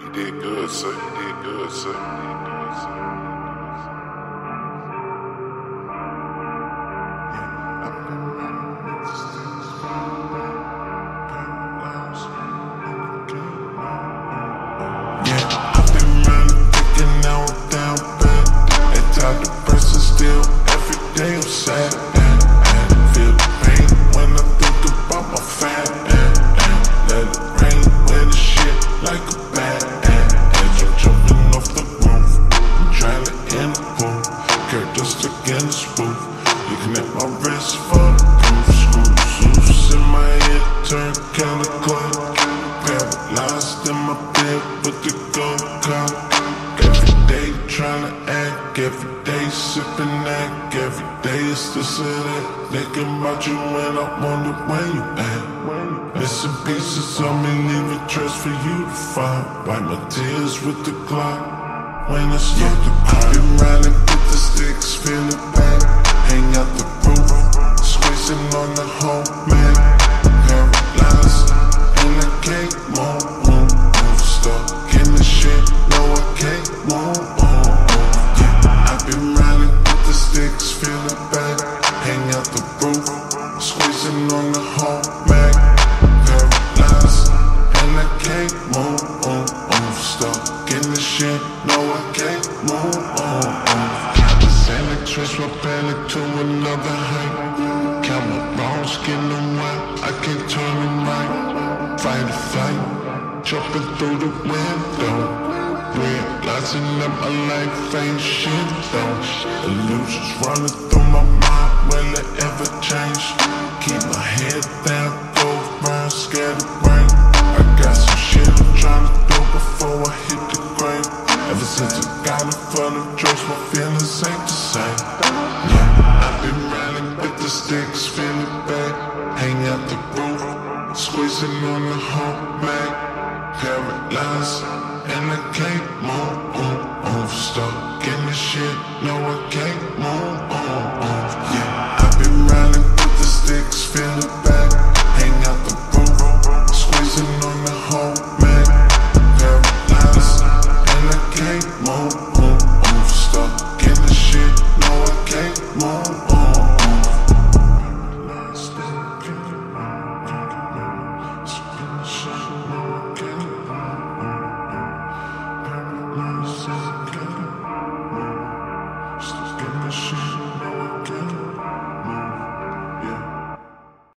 You did good, sir. You did good, sir. You did good, sir. Yeah, I've been around the thick and now I'm down bad. At times depressed and still every day I'm sad. Feel the pain when I think about my fat. Let it rain with the shit like a bat. Just against the roof, looking at my wrist for the proof. Screws in my head, turn kinda quick. Paralyzed in my bed with the gold cup. Every day tryna act, every day sipping act. Every day it's this and that. Thinking about you and I wonder where you at. Missing pieces of me, leaving trash for you to find. Wipe my tears with the clock when I start to cry. I've been riding the sticks, feeling bad. Hang out the roof, squeezing on the whole man. Paralyzed, and I can't move. Stuck in the shit, no I can't move. Yeah, I've been riding with the sticks, feeling bad. Hang out the roof, squeezing on the whole man. Paralyzed, and I can't move. Stuck in the shit, no I can't move. Transfer panic to another height. Count my wrongs, skin them wet. I can't turn them right. Fight a fight, jumping through the window. Realizing that my life ain't shit though. Illusions running through my mind. Will it ever change? Keep my head down, go around, scared of rain. I got some shit I'm trying to do before I hit the grave. Ever since I got in front of drugs, my feelings ain't the same. Yeah, I've been riding with the sticks, feeling bad. Hang out the roof, squeezing on the whole bag. Paralyzed, and I can't move. Stuck in the shit, no I can't move.